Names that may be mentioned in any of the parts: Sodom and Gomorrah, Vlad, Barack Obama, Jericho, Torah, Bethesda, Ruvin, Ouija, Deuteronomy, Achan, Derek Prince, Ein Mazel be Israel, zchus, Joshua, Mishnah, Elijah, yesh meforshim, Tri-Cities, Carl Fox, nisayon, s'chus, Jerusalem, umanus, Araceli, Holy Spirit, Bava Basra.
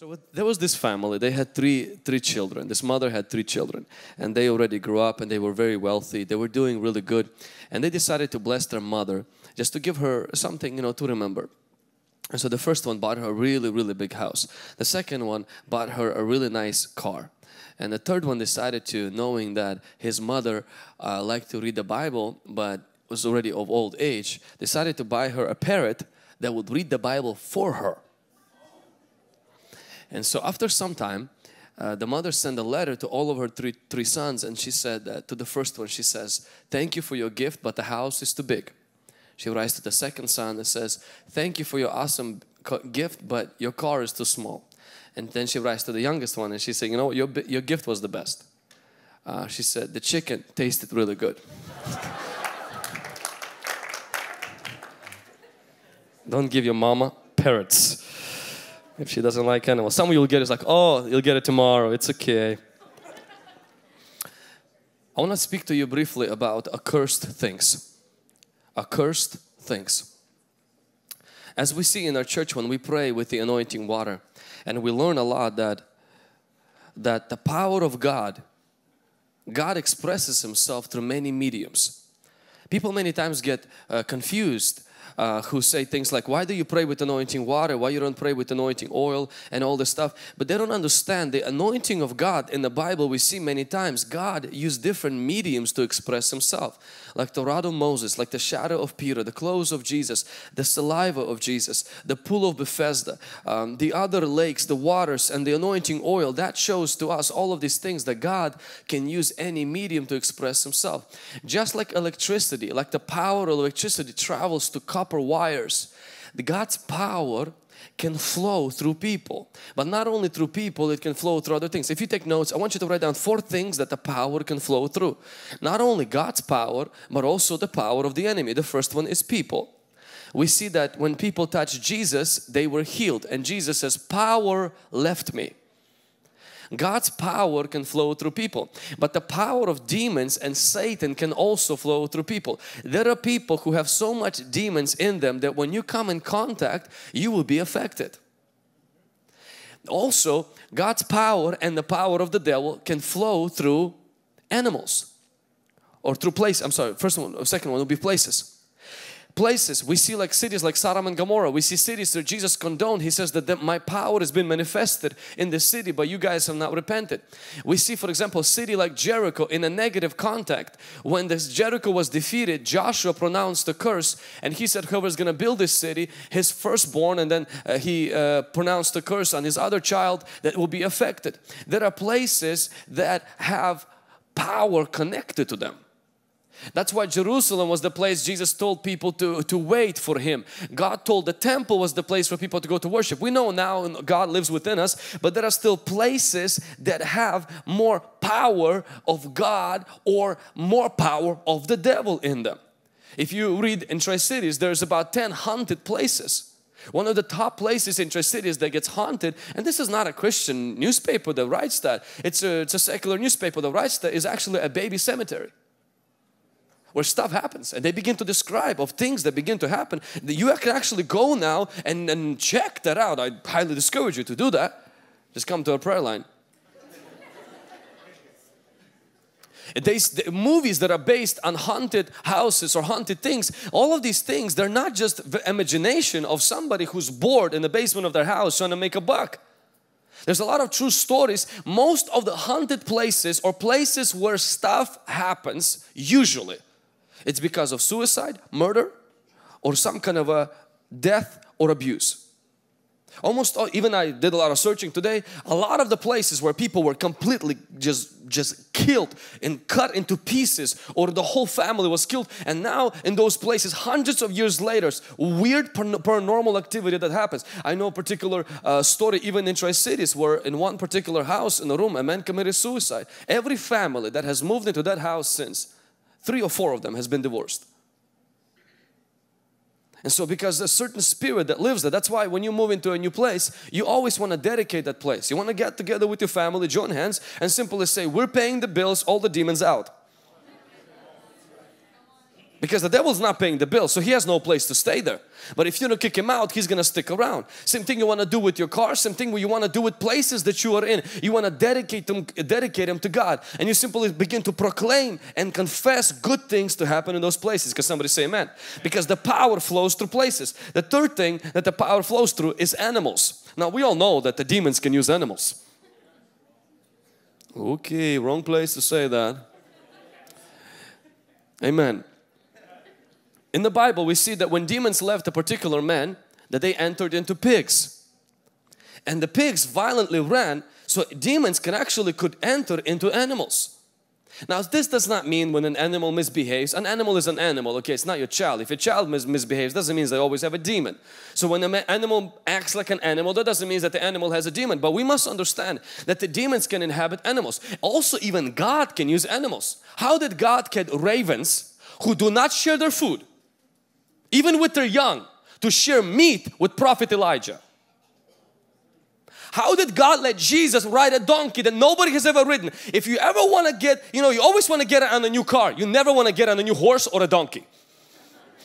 So there was this family, they had three children. This mother had three children, and they already grew up and they were very wealthy. They were doing really good, and they decided to bless their mother just to give her something, you know, to remember. And so the first one bought her a really, really big house. The second one bought her a really nice car. And the third one decided to, knowing that his mother liked to read the Bible but was already of old age, decided to buy her a parrot that would read the Bible for her. And so after some time, the mother sent a letter to all of her three sons, and she said to the first one, she says, "Thank you for your gift, but the house is too big." She writes to the second son and says, "Thank you for your awesome gift, but your car is too small." And then she writes to the youngest one and she said, "You know, your gift was the best." She said, "The chicken tasted really good." Don't give your mama parrots. If she doesn't like animals, some of you will get it, it's like, "Oh, you'll get it tomorrow, it's okay." I want to speak to you briefly about accursed things. Accursed things. As we see in our church when we pray with the anointing water, and we learn a lot that the power of God expresses Himself through many mediums. People many times get confused. Who say things like, "Why do you pray with anointing water? Why you don't pray with anointing oil?" and all this stuff. But they don't understand the anointing of God. In the Bible we see many times God used different mediums to express Himself. Like the rod of Moses, like the shadow of Peter, the clothes of Jesus, the saliva of Jesus, the pool of Bethesda, the other lakes, the waters, and the anointing oil. That shows to us all of these things that God can use any medium to express Himself. Just like electricity, like the power of electricity travels to copper wires, God's power can flow through people, but not only through people, it can flow through other things. If you take notes, I want you to write down 4 things that the power can flow through. Not only God's power, but also the power of the enemy. The first one is people. We see that when people touched Jesus, they were healed, and Jesus says, "Power left me." God's power can flow through people, but the power of demons and Satan can also flow through people. There are people who have so much demons in them that when you come in contact, you will be affected. Also, God's power and the power of the devil can flow through animals or through places. I'm sorry, first one, second one will be places. Places we see, like cities like Sodom and Gomorrah, we see cities that Jesus condoned. He says that my power has been manifested in the city, but you guys have not repented. We see, for example, a city like Jericho in a negative contact. When this Jericho was defeated, Joshua pronounced a curse, and he said whoever's going to build this city, his firstborn, and then he pronounced a curse on his other child that will be affected. There are places that have power connected to them. That's why Jerusalem was the place Jesus told people to wait for Him. God told the temple was the place for people to go to worship. We know now God lives within us, but there are still places that have more power of God or more power of the devil in them. If you read in Tri-Cities, there's about 10 haunted places. One of the top places in Tri-Cities that gets haunted, and this is not a Christian newspaper that writes that. It's a secular newspaper that writes that, is actually a baby cemetery, where stuff happens, and they begin to describe of things that begin to happen. You can actually go now and check that out. I highly discourage you to do that. Just come to our prayer line. The movies that are based on haunted houses or haunted things, all of these things, they're not just the imagination of somebody who's bored in the basement of their house trying to make a buck. There's a lot of true stories. Most of the haunted places or places where stuff happens, usually it's because of suicide, murder, or some kind of a death or abuse. Almost all, even I did a lot of searching today, a lot of the places where people were completely just killed and cut into pieces, or the whole family was killed, and now in those places hundreds of years later, weird paranormal activity that happens. I know a particular story even in Tri-Cities where in one particular house in a room a man committed suicide. Every family that has moved into that house since, 3 or 4 of them has been divorced. And so because a certain spirit that lives there, that's why when you move into a new place, you always want to dedicate that place. You want to get together with your family, join hands, and simply say, "We're paying the bills, all the demons out." because the devil's not paying the bill, so he has no place to stay there. But if you don't kick him out, he's going to stick around. Same thing you want to do with your car, same thing you want to do with places that you are in. You want to dedicate them to God, and you simply begin to proclaim and confess good things to happen in those places. Because somebody say amen. Because the power flows through places. The third thing that the power flows through is animals. Now we all know that the demons can use animals. Okay, wrong place to say that. Amen. In the Bible we see that when demons left a particular man, that they entered into pigs, and the pigs violently ran. So demons could enter into animals. Now this does not mean when an animal misbehaves. An animal is an animal, okay? It's not your child. If your child misbehaves, doesn't mean they always have a demon. So when an animal acts like an animal, that doesn't mean that the animal has a demon. But we must understand that the demons can inhabit animals. Also, even God can use animals. How did God get ravens who do not share their food, even with their young, to share meat with Prophet Elijah? How did God let Jesus ride a donkey that nobody has ever ridden? If you ever want to get, you know, you always want to get on a new car. You never want to get on a new horse or a donkey.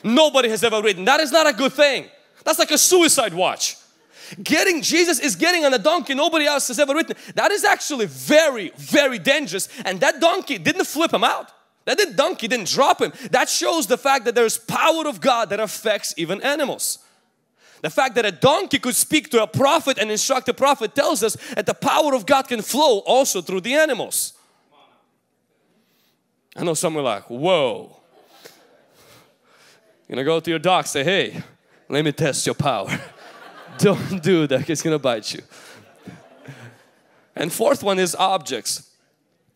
Nobody has ever ridden. That is not a good thing. That's like a suicide watch. Getting Jesus is getting on a donkey nobody else has ever ridden. That is actually very, very dangerous. And that donkey didn't flip him out. That donkey didn't drop him. That shows the fact that there is power of God that affects even animals. The fact that a donkey could speak to a prophet and instruct a prophet tells us that the power of God can flow also through the animals. I know some are like, whoa. You're going to go to your doc, say, hey, let me test your power. Don't do that, it's going to bite you. And fourth one is objects.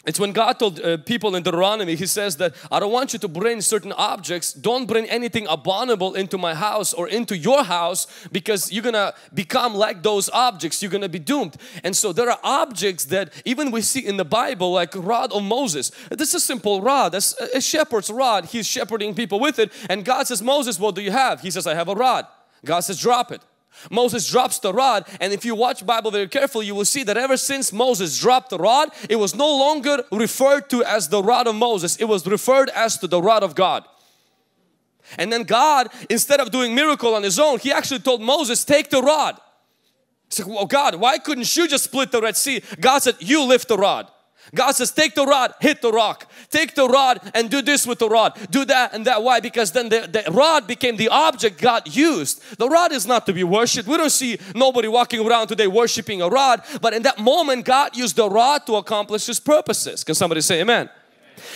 It's when God told people in Deuteronomy, He says that I don't want you to bring certain objects. Don't bring anything abominable into my house or into your house, because you're going to become like those objects. You're going to be doomed. And so there are objects that even we see in the Bible, like rod of Moses. This is a simple rod. That's a shepherd's rod. He's shepherding people with it. And God says, Moses, what do you have? He says, I have a rod. God says, drop it. Moses drops the rod, and if you watch Bible very carefully, you will see that ever since Moses dropped the rod, it was no longer referred to as the rod of Moses. It was referred as to the rod of God. And then God, instead of doing miracle on His own, He actually told Moses, take the rod. He said, well, God, why couldn't you just split the Red Sea? God said, you lift the rod. God says, take the rod, hit the rock. Take the rod and do this with the rod. Do that and that. Why? Because then the rod became the object God used. The rod is not to be worshipped. We don't see nobody walking around today worshipping a rod. But in that moment, God used the rod to accomplish His purposes. Can somebody say amen?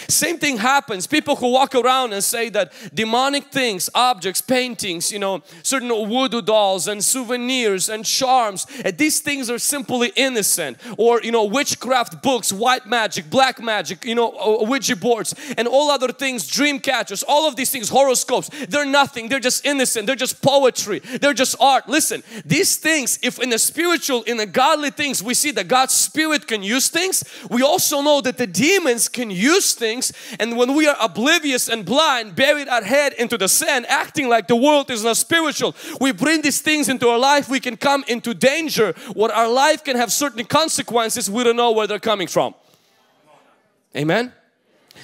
Same thing happens. People who walk around and say that demonic things, objects, paintings, you know, certain voodoo dolls and souvenirs and charms, and these things are simply innocent, or you know, witchcraft books, white magic, black magic, you know, Ouija boards and all other things, dream catchers, all of these things, horoscopes, they're nothing. They're just innocent. They're just poetry. They're just art. Listen, these things, if in the spiritual, in the godly things, we see that God's Spirit can use things, we also know that the demons can use things. And when we are oblivious and blind, buried our head into the sand, acting like the world is not spiritual, we bring these things into our life. We can come into danger where our life can have certain consequences. We don't know where they're coming from. Amen.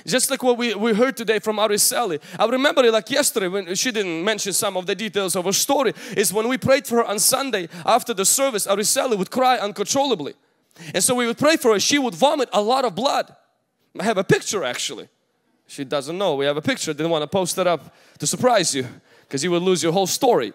Just like what we heard today from Araceli. I remember it like yesterday, when she didn't mention some of the details of her story, is when we prayed for her on Sunday after the service, Araceli would cry uncontrollably, and so we would pray for her. She would vomit a lot of blood. I have a picture actually. She doesn't know we have a picture. Didn't want to post it up to surprise you, because you would lose your whole story.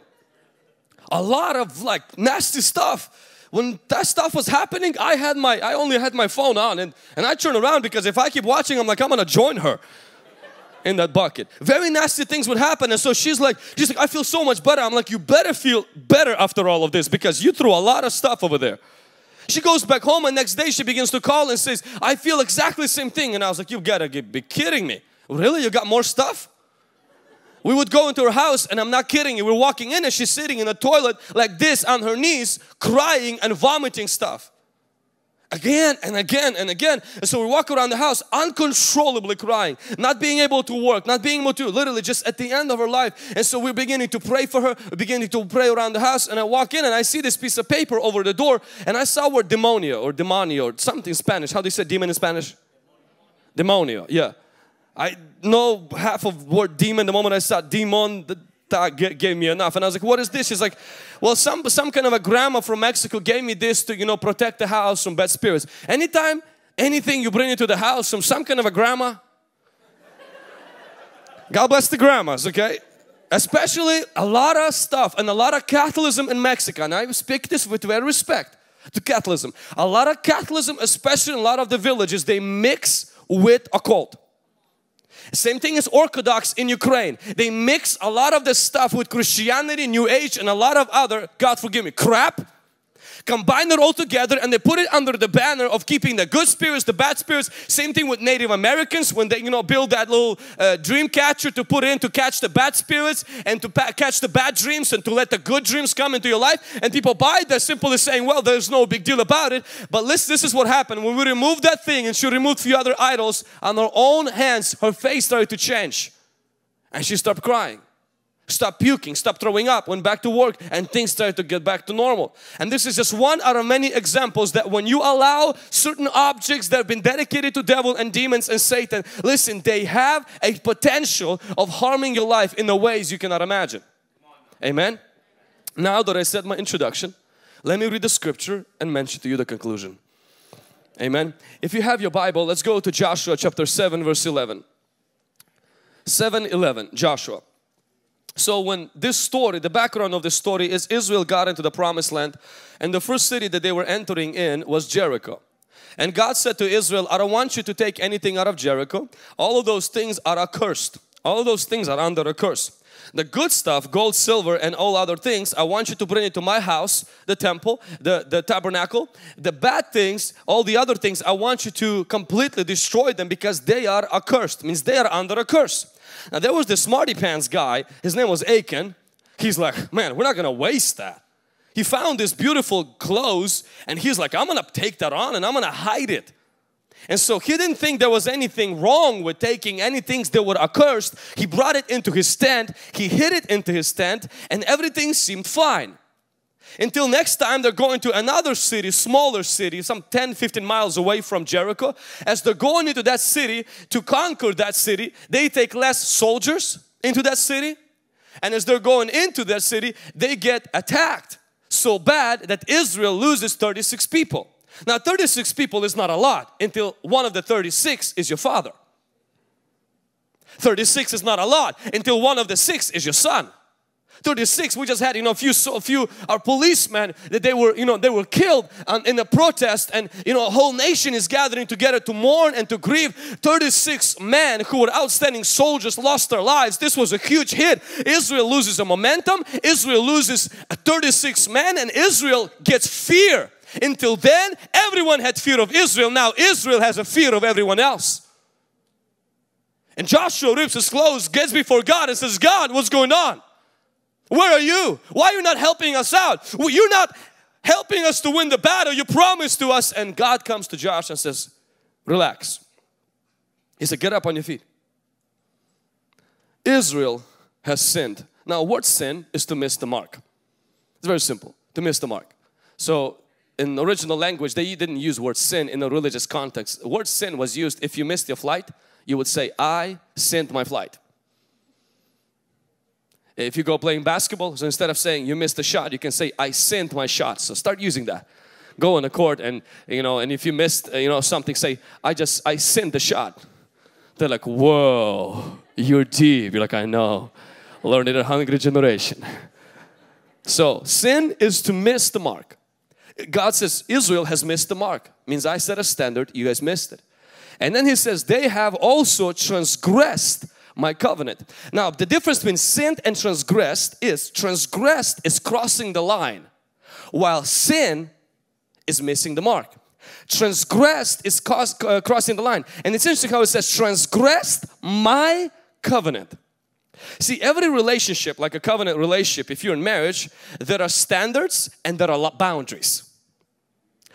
A lot of like nasty stuff. When that stuff was happening, I only had my phone on, and I turned around, because if I keep watching, I'm like, I'm gonna join her in that bucket. Very nasty things would happen. And so she's like, I feel so much better. I'm like, you better feel better after all of this, because you threw a lot of stuff over there. She goes back home, and next day she begins to call and says, I feel exactly the same thing. And I was like, you gotta be kidding me. Really? You got more stuff? We would go into her house, and I'm not kidding you, we're walking in and she's sitting in the toilet like this on her knees, crying and vomiting stuff. Again and again and again. And so we walk around the house uncontrollably crying, not being able to work, not being able to, literally just at the end of her life. And so we're beginning to pray for her, beginning to pray around the house. And I walk in and I see this piece of paper over the door, and I saw word demonio or something in Spanish. How do you say demon in Spanish? Demonio, yeah. I know half of the word demon. The moment I saw demon, that gave me enough. And I was like, what is this? She's like, well, some kind of a grandma from Mexico gave me this to, you know, protect the house from bad spirits. Anytime, anything you bring into the house from some kind of a grandma, God bless the grandmas, okay? Especially a lot of stuff and a lot of Catholicism in Mexico. And I speak this with very respect to Catholicism. A lot of Catholicism, especially in a lot of the villages, they mix with occult. Same thing as Orthodox in Ukraine. They mix a lot of this stuff with Christianity, New Age, and a lot of other, God forgive me, crap. Combine it all together and they put it under the banner of keeping the good spirits, the bad spirits. Same thing with Native Americans when they, you know, build that little dream catcher to put in to catch the bad spirits and to catch the bad dreams and to let the good dreams come into your life. And people buy that simply saying, well, there's no big deal about it. But listen, this is what happened. When we removed that thing and she removed a few other idols on her own hands, her face started to change. And she stopped crying. Stopped puking, stopped throwing up, went back to work, and things started to get back to normal. And this is just one out of many examples that when you allow certain objects that have been dedicated to devil and demons and Satan, listen, they have a potential of harming your life in the ways you cannot imagine. Amen? Now that I said my introduction, let me read the scripture and mention to you the conclusion. Amen? If you have your Bible, let's go to Joshua chapter 7 verse 11. 7:11, Joshua. So when this story, the background of this story is Israel got into the promised land and the first city that they were entering in was Jericho. And God said to Israel, I don't want you to take anything out of Jericho. All of those things are accursed. All of those things are under a curse. The good stuff, gold, silver and all other things, I want you to bring it to my house, the temple, the tabernacle. The bad things, all the other things, I want you to completely destroy them because they are accursed. Means they are under a curse. Now there was this smarty pants guy, his name was Achan. He's like, man, we're not going to waste that. He found this beautiful clothes and he's like, I'm going to take that on and I'm going to hide it. And so he didn't think there was anything wrong with taking any things that were accursed. He brought it into his tent, he hid it into his tent, and everything seemed fine. Until next time they're going to another city, smaller city, some 10-15 miles away from Jericho. As they're going into that city to conquer that city, they take less soldiers into that city. And as they're going into that city, they get attacked so bad that Israel loses 36 people. Now 36 people is not a lot until one of the 36 is your father. 36 is not a lot until one of the 6 is your son. 36, we just had, you know, a few our policemen that they were, you know, they were killed in a protest, and you know, a whole nation is gathering together to mourn and to grieve. 36 men who were outstanding soldiers lost their lives. This was a huge hit. Israel loses a momentum. Israel loses 36 men and Israel gets fear. Until then, everyone had fear of Israel. Now Israel has a fear of everyone else. And Joshua rips his clothes, gets before God and says, God, what's going on? Where are you? Why are you not helping us out? Well, you're not helping us to win the battle. You promised to us. And God comes to Joshua and says, relax. He said, get up on your feet. Israel has sinned. Now, what sin is to miss the mark. It's very simple, to miss the mark. So in the original language, they didn't use word sin in a religious context. The word sin was used if you missed your flight, you would say, I sinned my flight. If you go playing basketball, so instead of saying you missed a shot, you can say I sinned my shot. So start using that. Go on the court and, you know, and if you missed, you know, something, say I sinned the shot. They're like, whoa, you're deep. You're like, I know. Learned it a hungry generation. So sin is to miss the mark. God says Israel has missed the mark. Means I set a standard, you guys missed it. And then he says they have also transgressed my covenant. Now the difference between sinned and transgressed is crossing the line, while sin is missing the mark. Transgressed is crossing the line. And it's interesting how it says transgressed my covenant. See, every relationship, like a covenant relationship, if you're in marriage, there are standards and there are boundaries.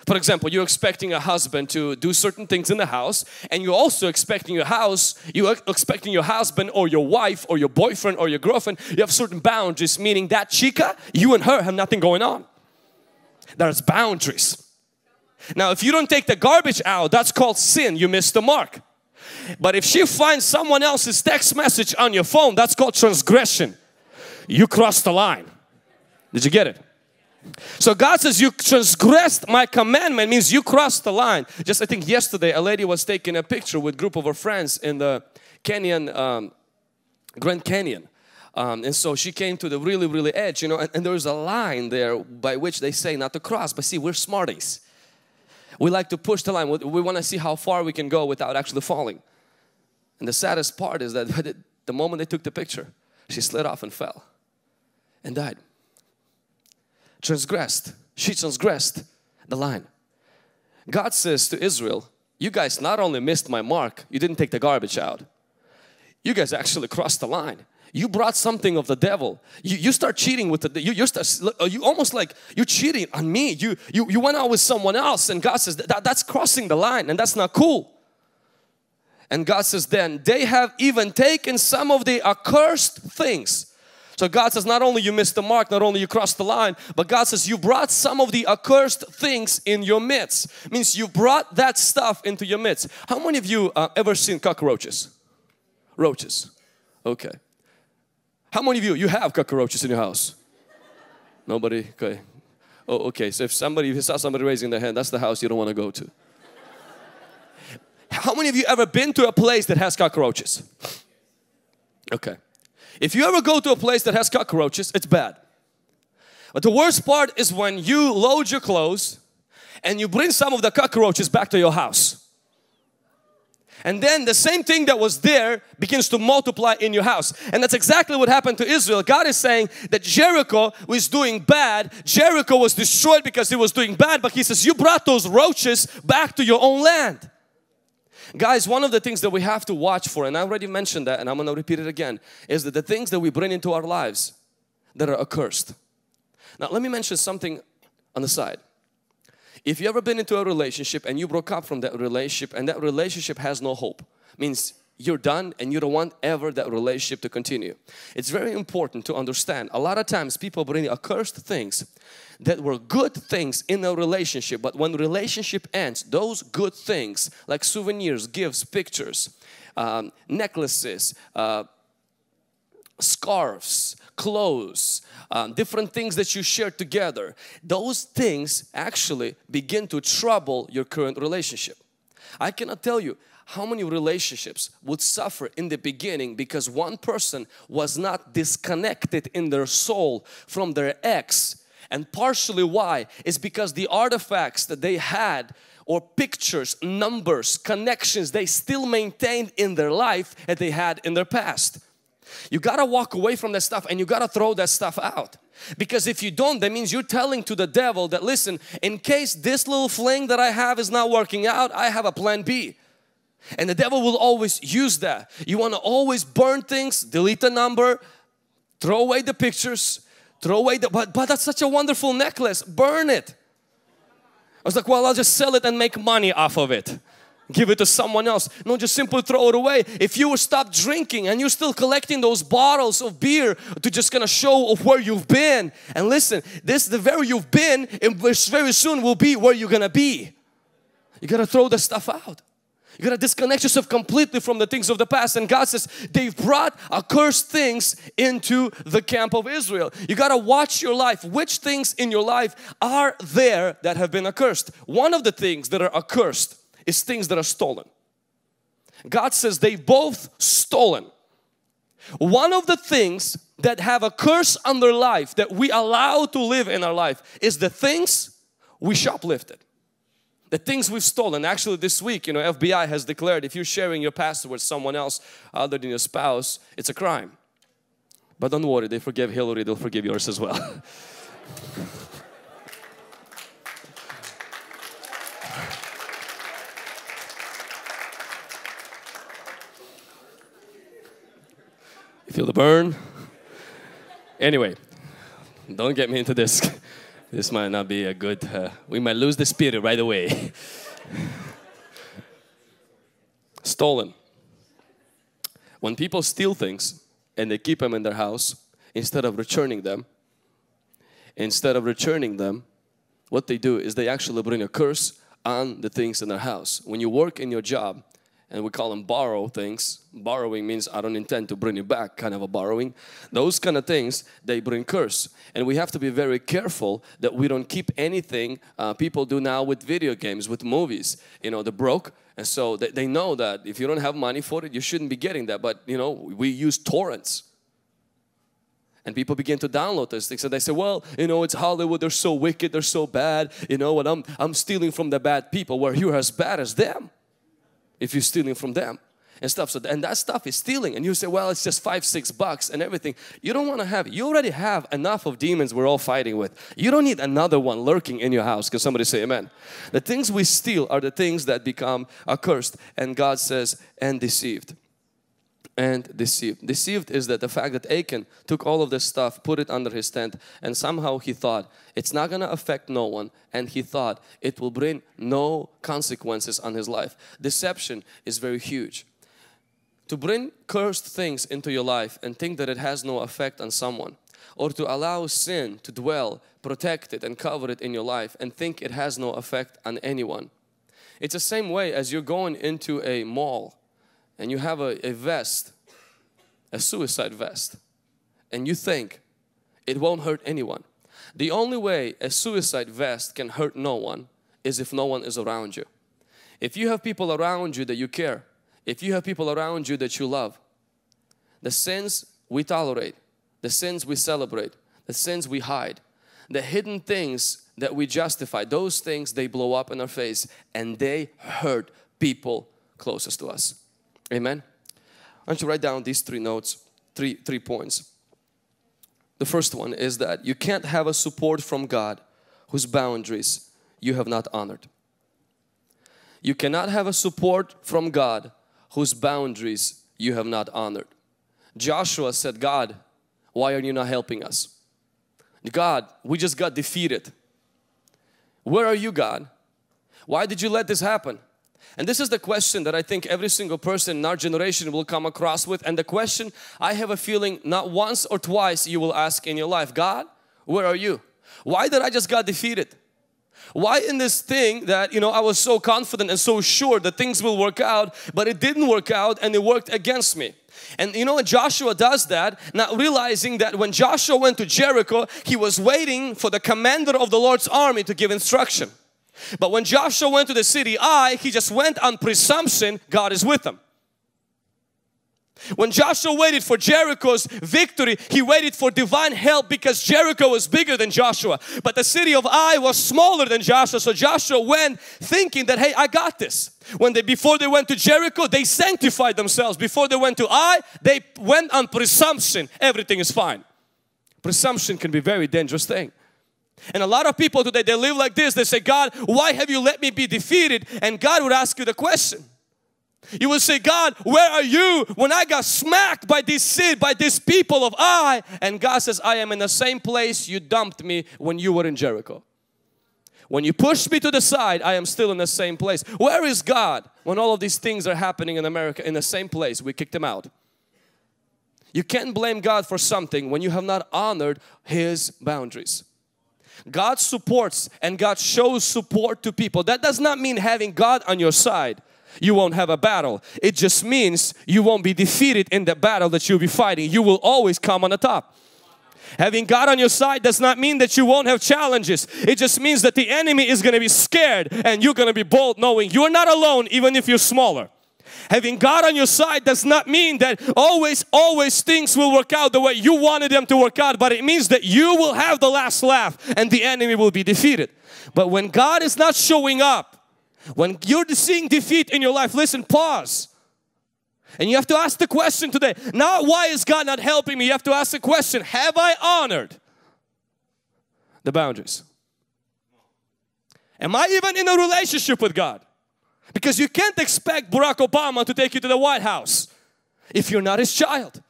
For example, you're expecting a husband to do certain things in the house, and you're also expecting your husband or your wife or your boyfriend or your girlfriend, you have certain boundaries, meaning that chica, you and her have nothing going on. There's boundaries. Now if you don't take the garbage out, that's called sin, you missed the mark. But if she finds someone else's text message on your phone, that's called transgression. You crossed the line. Did you get it? So God says, you transgressed my commandment, means you crossed the line. Just I think yesterday a lady was taking a picture with a group of her friends in the canyon, Grand Canyon. And so she came to the really edge, you know, and there's a line there by which they say not to cross. But see, we're smarties. We like to push the line. We want to see how far we can go without actually falling. And the saddest part is that the moment they took the picture, she slid off and fell and died. Transgressed. She transgressed the line. God says to Israel, you guys not only missed my mark, you didn't take the garbage out. You guys actually crossed the line. You brought something of the devil. You start cheating with the you you almost like you're cheating on me. You went out with someone else, and God says that's crossing the line, and that's not cool. And God says, then they have even taken some of the accursed things. So God says, not only you missed the mark, not only you crossed the line, but God says you brought some of the accursed things in your midst. Means you brought that stuff into your midst. How many of you ever seen cockroaches? Roaches. Okay. How many of you have cockroaches in your house? Nobody? Okay. Oh, okay. So if you saw somebody raising their hand, that's the house you don't want to go to. How many of you ever been to a place that has cockroaches? Okay. If you ever go to a place that has cockroaches, it's bad. But the worst part is when you load your clothes and you bring some of the cockroaches back to your house. And then the same thing that was there begins to multiply in your house. And that's exactly what happened to Israel. God is saying that Jericho was doing bad. Jericho was destroyed because it was doing bad. But He says, you brought those roaches back to your own land. Guys, one of the things that we have to watch for, and I already mentioned that and I'm going to repeat it again, is that the things that we bring into our lives that are accursed. Now let me mention something on the side. If you ever been into a relationship and you broke up from that relationship and that relationship has no hope, means you're done and you don't want ever that relationship to continue. It's very important to understand. A lot of times people bring accursed things that were good things in a relationship, but when the relationship ends, those good things like souvenirs, gifts, pictures, necklaces, scarves, clothes, different things that you share together, those things actually begin to trouble your current relationship. I cannot tell you how many relationships would suffer in the beginning because one person was not disconnected in their soul from their ex. And partially why is because the artifacts that they had or pictures, numbers, connections they still maintained in their life that they had in their past. You got to walk away from that stuff and you got to throw that stuff out. Because if you don't, that means you're telling to the devil that listen, in case this little fling that I have is not working out, I have a plan B. And the devil will always use that. You want to always burn things, delete the number, throw away the pictures, throw away the, but that's such a wonderful necklace, burn it. I was like, well, I'll just sell it and make money off of it. Give it to someone else. No, just simply throw it away. If you stop drinking and you're still collecting those bottles of beer to just kind of show of where you've been. And listen, this the very you've been, it very soon will be where you're gonna be. You gotta throw the stuff out. You gotta disconnect yourself completely from the things of the past. And God says they've brought accursed things into the camp of Israel. You gotta watch your life. Which things in your life are there that have been accursed? One of the things that are accursed is things that are stolen. God says they both stolen. One of the things that have a curse on their life that we allow to live in our life is the things we shoplifted. The things we've stolen. Actually this week, you know, FBI has declared if you're sharing your password with someone else other than your spouse, it's a crime. But don't worry, they forgive Hillary, they'll forgive yours as well. Feel the burn? Anyway, don't get me into this. This might not be a good, we might lose the spirit right away. Stolen. When people steal things and they keep them in their house, instead of returning them, what they do is they actually bring a curse on the things in their house. When you work in your job and we call them borrow things. Borrowing means I don't intend to bring it back, kind of a borrowing. Those kind of things, they bring curse. And we have to be very careful that we don't keep anything people do now with video games, with movies. You know, they're broke, and so they know that if you don't have money for it, you shouldn't be getting that. But, you know, we use torrents. And people begin to download those things, and they say, well, you know, it's Hollywood, they're so wicked, they're so bad, you know, and I'm stealing from the bad people. Well, you're as bad as them if you're stealing from them and stuff. So, and that stuff is stealing, and you say, well, it's just $5, $6 and everything. You don't want to have it. You already have enough of demons we're all fighting with. You don't need another one lurking in your house. Can somebody say amen? The things we steal are the things that become accursed, and God says, and deceived. And deceived. Deceived is that the fact that Achan took all of this stuff, put it under his tent, and somehow he thought it's not going to affect no one, and he thought it will bring no consequences on his life. Deception is very huge. To bring cursed things into your life and think that it has no effect on someone, or to allow sin to dwell, protect it and cover it in your life and think it has no effect on anyone. It's the same way as you're going into a mall and you have a vest, a suicide vest, and you think it won't hurt anyone. The only way a suicide vest can hurt no one is if no one is around you. If you have people around you that you care, if you have people around you that you love, the sins we tolerate, the sins we celebrate, the sins we hide, the hidden things that we justify, those things, they blow up in our face and they hurt people closest to us. Amen. I want you to write down these three points. The first one is that you can't have a support from God whose boundaries you have not honored. You cannot have a support from God whose boundaries you have not honored. Joshua said, God, why are you not helping us? God, we just got defeated. Where are you, God? Why did you let this happen? And this is the question that I think every single person in our generation will come across with, and the question I have a feeling not once or twice you will ask in your life, God, where are you? Why did I just got defeated? Why in this thing that, you know, I was so confident and so sure that things will work out, but it didn't work out and it worked against me? And you know, Joshua does that, not realizing that when Joshua went to Jericho, he was waiting for the commander of the Lord's army to give instruction. But when Joshua went to the city, he just went on presumption God is with him. When Joshua waited for Jericho's victory, he waited for divine help because Jericho was bigger than Joshua. But the city of Ai was smaller than Joshua. So Joshua went thinking that, hey, I got this. Before they went to Jericho, they sanctified themselves. Before they went to Ai, they went on presumption. Everything is fine. Presumption can be a very dangerous thing. And a lot of people today, they live like this. They say, God, why have you let me be defeated? And God would ask you the question. You would say, God, where are you when I got smacked by this sin, by these people of Ai? And God says, I am in the same place you dumped me when you were in Jericho. When you pushed me to the side, I am still in the same place. Where is God when all of these things are happening in America? In the same place we kicked him out. You can't blame God for something when you have not honored His boundaries. God supports and God shows support to people. That does not mean having God on your side, you won't have a battle. It just means you won't be defeated in the battle that you'll be fighting. You will always come on the top. Having God on your side does not mean that you won't have challenges. It just means that the enemy is going to be scared and you're going to be bold, knowing you're not alone even if you're smaller. Having God on your side does not mean that always things will work out the way you wanted them to work out, but it means that you will have the last laugh and the enemy will be defeated. But when God is not showing up, when you're seeing defeat in your life, listen, pause. And you have to ask the question today, not why is God not helping me? You have to ask the question, have I honored the boundaries? Am I even in a relationship with God? Because you can't expect Barack Obama to take you to the White House if you're not his child.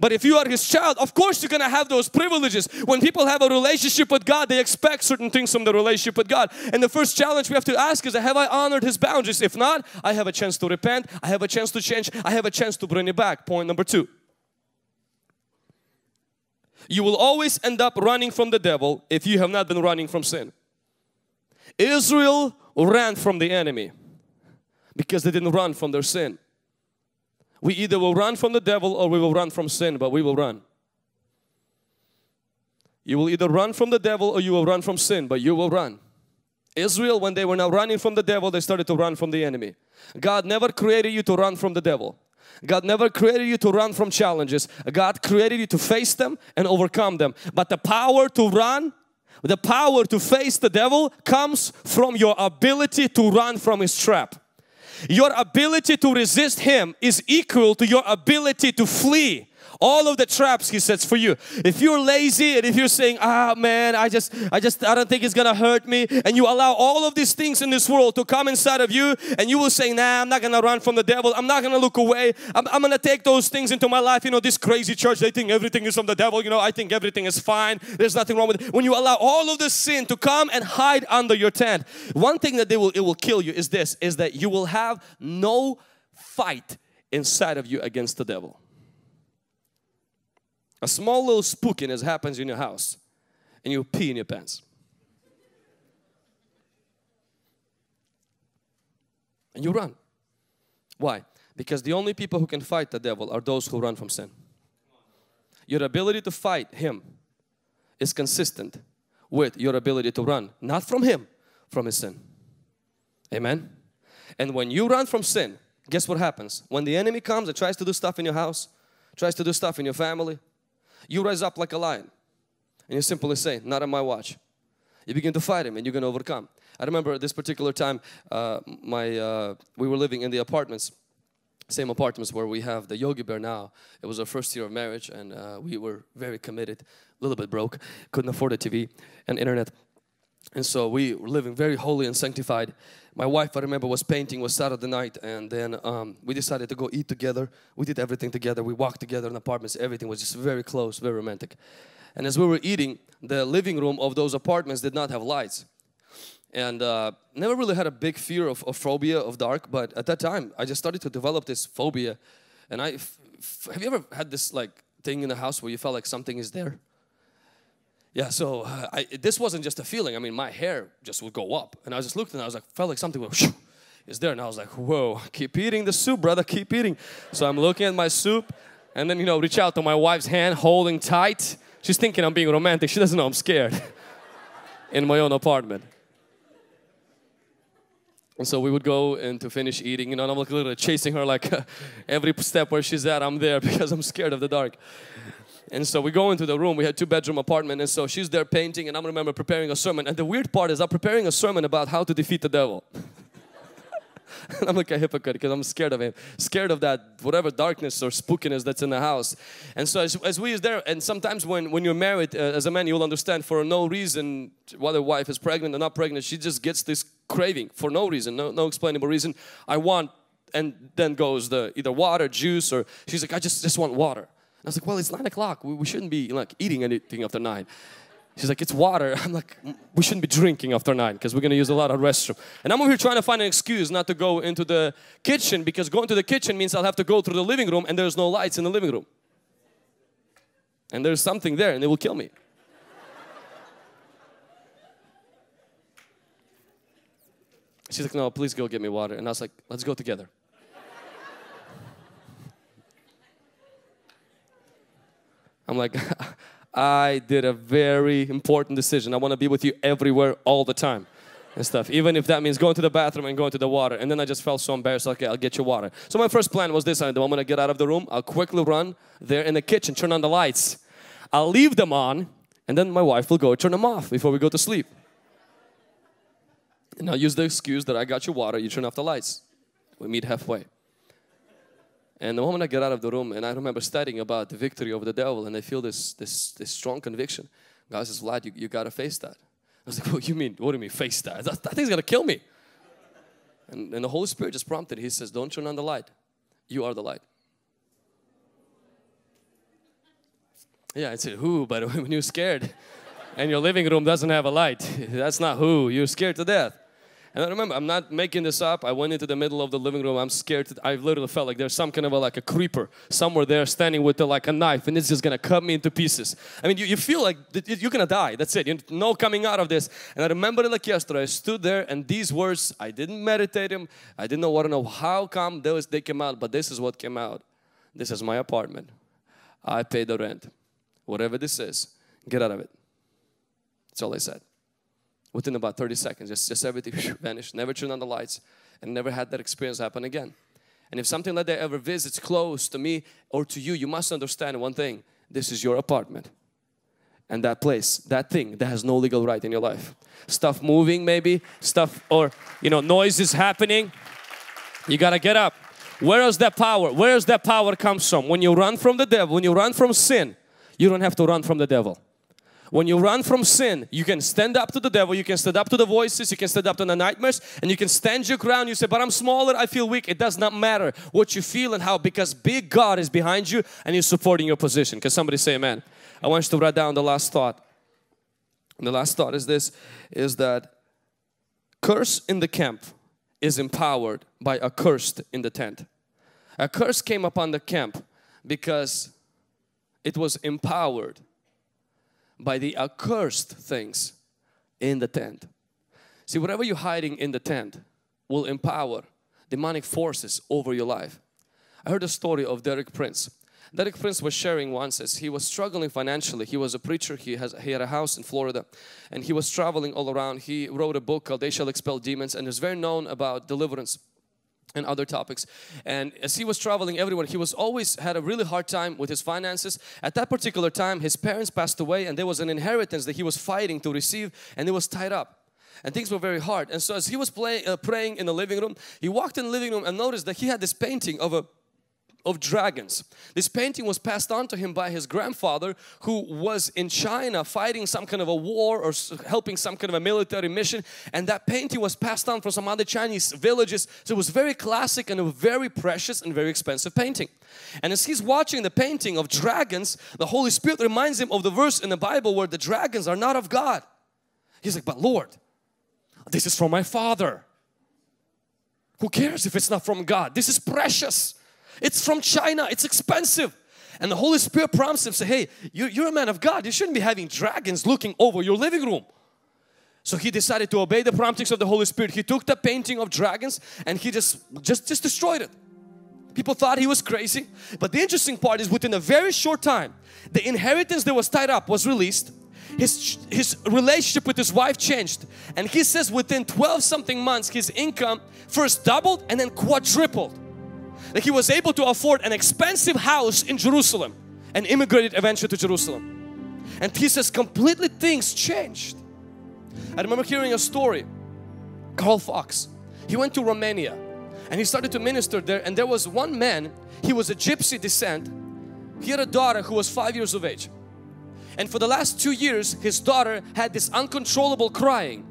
But if you are his child, of course you're going to have those privileges. When people have a relationship with God, they expect certain things from the relationship with God. And the first challenge we have to ask is, have I honored His boundaries? If not, I have a chance to repent. I have a chance to change. I have a chance to bring it back. Point number two. You will always end up running from the devil if you have not been running from sin. Israel ran from the enemy because they didn't run from their sin. We either will run from the devil or we will run from sin, but we will run. You will either run from the devil or you will run from sin, but you will run. Israel, when they were now running from the devil, they started to run from the enemy. God never created you to run from the devil. God never created you to run from challenges. God created you to face them and overcome them. But the power to run, the power to face the devil comes from your ability to run from his trap. Your ability to resist him is equal to your ability to flee all of the traps he sets for you. If you're lazy and if you're saying, ah man, I don't think it's gonna hurt me, and you allow all of these things in this world to come inside of you, and you will say, nah, I'm not gonna run from the devil, I'm not gonna look away, I'm gonna take those things into my life. You know, this crazy church, they think everything is from the devil, you know, I think everything is fine, there's nothing wrong with it. When you allow all of this sin to come and hide under your tent, one thing that it will kill you is this, is that you will have no fight inside of you against the devil. A small little spookiness happens in your house and you pee in your pants. And you run. Why? Because the only people who can fight the devil are those who run from sin. Your ability to fight him is consistent with your ability to run, not from him, from his sin. Amen? And when you run from sin, guess what happens? When the enemy comes and tries to do stuff in your house, tries to do stuff in your family, you rise up like a lion and you simply say, not on my watch. You begin to fight him and you're going to overcome. I remember this particular time, we were living in the apartments, same apartments where we have the Yogi Bear now. It was our first year of marriage and we were very committed, a little bit broke, couldn't afford a TV and internet. And so we were living very holy and sanctified. My wife, I remember, was painting, was Saturday night, and then we decided to go eat together. We did everything together. We walked together in apartments. Everything was just very close, very romantic. And as we were eating, the living room of those apartments did not have lights. And never really had a big fear of phobia of dark, but at that time, I just started to develop this phobia. And have you ever had this like thing in the house where you felt like something is there? Yeah, so this wasn't just a feeling. I mean, my hair just would go up. And I just looked and I was like, felt like something is there. And I was like, whoa, keep eating the soup, brother, keep eating. So I'm looking at my soup and then, you know, reach out to my wife's hand, holding tight. She's thinking I'm being romantic. She doesn't know I'm scared in my own apartment. And so we would go and to finish eating, you know, and I'm like literally chasing her like every step where she's at, I'm there because I'm scared of the dark. And so we go into the room, we had two-bedroom apartment, and so she's there painting and I remember preparing a sermon. And the weird part is I'm preparing a sermon about how to defeat the devil. And I'm like a hypocrite because I'm scared of him, scared of that whatever darkness or spookiness that's in the house. And so as we is there, and sometimes when you're married as a man, you'll understand for no reason, whether wife is pregnant or not pregnant, she just gets this craving for no reason, no explainable reason. I want, and then goes the either water, juice, or she's like, I just want water. I was like, well, it's 9 o'clock. We shouldn't be like eating anything after 9. She's like, it's water. I'm like, we shouldn't be drinking after 9 because we're going to use a lot of restroom. And I'm over here trying to find an excuse not to go into the kitchen because going to the kitchen means I'll have to go through the living room and there's no lights in the living room. And there's something there and it will kill me. She's like, no, please go get me water. And I was like, let's go together. I'm like, I did a very important decision. I want to be with you everywhere all the time and stuff. Even if that means going to the bathroom and going to the water. And then I just felt so embarrassed. Okay, I'll get you water. So my first plan was this. I'm going to get out of the room. I'll quickly run there in the kitchen, turn on the lights. I'll leave them on and then my wife will go turn them off before we go to sleep. And I'll use the excuse that I got you water, you turn off the lights. We meet halfway. And the moment I get out of the room, and I remember studying about the victory over the devil, and I feel this strong conviction. God says, Vlad, you got to face that. I was like, what do you mean face that? That thing's going to kill me. And the Holy Spirit just prompted. He says, don't turn on the light. You are the light. Yeah, I said, who? But when you're scared and your living room doesn't have a light, that's not who. You're scared to death. And I remember, I'm not making this up. I went into the middle of the living room. I'm scared. I literally felt like there's some kind of a creeper somewhere there standing with a knife, and it's just going to cut me into pieces. I mean, you feel like you're going to die. That's it. You know, coming out of this. And I remember it like yesterday. I stood there, and these words, I didn't meditate them. I didn't know how come they came out, but this is what came out. This is my apartment. I pay the rent. Whatever this is, get out of it. That's all I said. Within about 30 seconds, just everything vanished. Never turned on the lights and never had that experience happen again. And if something like that ever visits close to me or to you, you must understand one thing. This is your apartment. And that place, that thing, that has no legal right in your life. Stuff moving maybe, stuff or, you know, noise is happening. You got to get up. Where is that power? Where is that power comes from? When you run from the devil, when you run from sin, you don't have to run from the devil. When you run from sin, you can stand up to the devil, you can stand up to the voices, you can stand up to the nightmares, and you can stand your ground. You say, but I'm smaller, I feel weak. It does not matter what you feel and how, because big God is behind you and He's supporting your position. Can somebody say amen? I want you to write down the last thought. And the last thought is this, is that curse in the camp is empowered by accursed in the tent. A curse came upon the camp because it was empowered by the accursed things in the tent. See, whatever you're hiding in the tent will empower demonic forces over your life. I heard a story of Derek Prince. Derek Prince was sharing once as he was struggling financially. He was a preacher. He had a house in Florida, and he was traveling all around. He wrote a book called They Shall Expel Demons, and is very known about deliverance and other topics. And as he was traveling everywhere, he was always had a really hard time with his finances. At that particular time, his parents passed away, and there was an inheritance that he was fighting to receive, and it was tied up, and things were very hard. And so as he was praying in the living room, he walked in the living room and noticed that he had this painting of dragons. This painting was passed on to him by his grandfather, who was in China fighting some kind of a war or helping some kind of a military mission, and that painting was passed on from some other Chinese villages. So it was very classic and a very precious and very expensive painting. And as he's watching the painting of dragons, the Holy Spirit reminds him of the verse in the Bible where the dragons are not of God. He's like, but Lord, this is from my father. Who cares if it's not from God? This is precious. It's from China. It's expensive. And the Holy Spirit prompts him, say, hey, you're a man of God. You shouldn't be having dragons looking over your living room. So he decided to obey the promptings of the Holy Spirit. He took the painting of dragons and he just destroyed it. People thought he was crazy. But the interesting part is, within a very short time, the inheritance that was tied up was released. His relationship with his wife changed. And he says within 12 something months, his income first doubled and then quadrupled. Like, he was able to afford an expensive house in Jerusalem and immigrated eventually to Jerusalem. And he says completely things changed. I remember hearing a story. Carl Fox, he went to Romania and he started to minister there, and there was one man, he was a gypsy descent. He had a daughter who was 5 years of age, and for the last 2 years his daughter had this uncontrollable crying.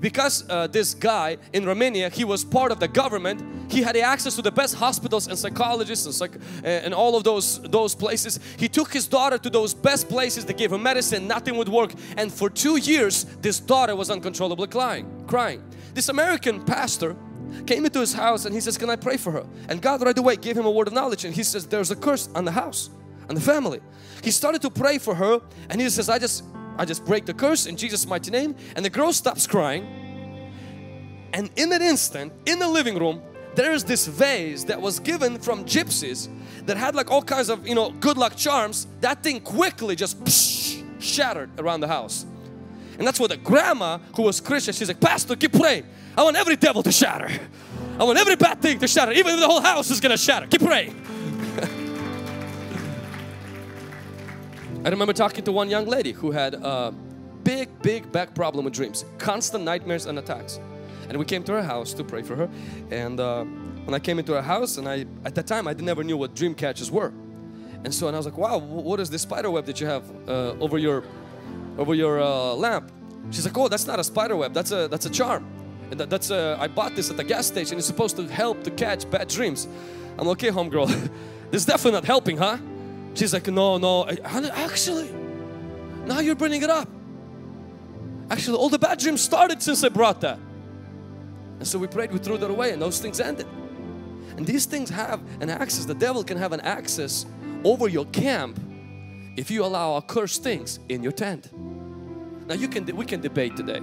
Because this guy in Romania, he was part of the government, he had access to the best hospitals and psychologists and all of those places. He took his daughter to those best places. They gave her medicine, nothing would work, and for 2 years this daughter was uncontrollably crying. This American pastor came into his house and he says, can I pray for her? And God right away gave him a word of knowledge, and he says, there's a curse on the house, on the family. He started to pray for her, and he says, I just break the curse in Jesus' mighty name. And the girl stops crying, and in an instant, in the living room, there is this vase that was given from gypsies that had all kinds of, good luck charms. That thing quickly just shattered around the house. And that's what the grandma, who was Christian, she's like, pastor, keep praying. I want every devil to shatter. I want every bad thing to shatter. Even if the whole house is gonna shatter, keep praying. I remember talking to one young lady who had a big back problem with dreams, constant nightmares and attacks. And we came to her house to pray for her. And when I came into her house, and at that time I never knew what dream catchers were. And I was like, wow, what is this spider web that you have over your lamp? She's like, oh, that's not a spider web. That's a charm. And I bought this at the gas station. It's supposed to help to catch bad dreams. I'm like, okay, homegirl, this is definitely not helping, huh? She's like, no, actually, now you're bringing it up. Actually, all the bad dreams started since I brought that. And so we prayed, we threw that away, and those things ended. And these things have an access. The devil can have an access over your camp if you allow accursed things in your tent. Now we can debate today.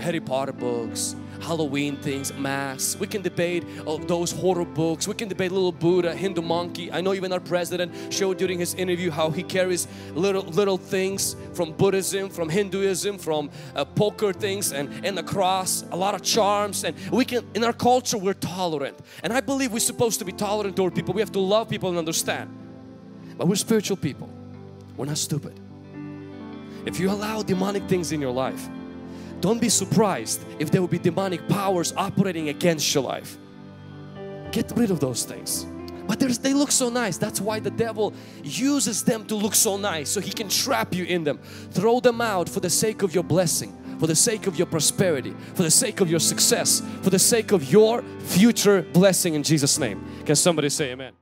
Harry Potter books, Halloween things, masks. We can debate those horror books. We can debate little Buddha, Hindu monkey. I know even our president showed during his interview how he carries little things from Buddhism, from Hinduism, from poker things and the cross, a lot of charms. And we can, in our culture, we're tolerant. And I believe we're supposed to be tolerant toward people. We have to love people and understand. But we're spiritual people. We're not stupid. If you allow demonic things in your life, don't be surprised if there will be demonic powers operating against your life. Get rid of those things. But they look so nice. That's why the devil uses them to look so nice, so he can trap you in them. Throw them out for the sake of your blessing, for the sake of your prosperity, for the sake of your success, for the sake of your future blessing in Jesus' name. Can somebody say amen?